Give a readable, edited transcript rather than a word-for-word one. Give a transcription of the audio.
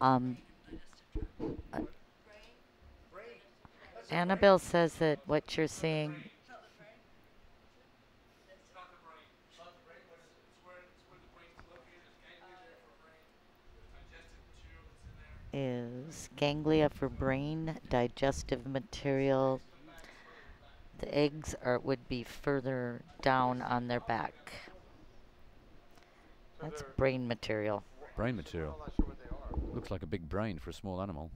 Um, Annabelle says that what you're seeing. Is ganglia for brain, digestive material. The eggs are would be further down on their back. That's brain material. Looks like a big brain for a small animal.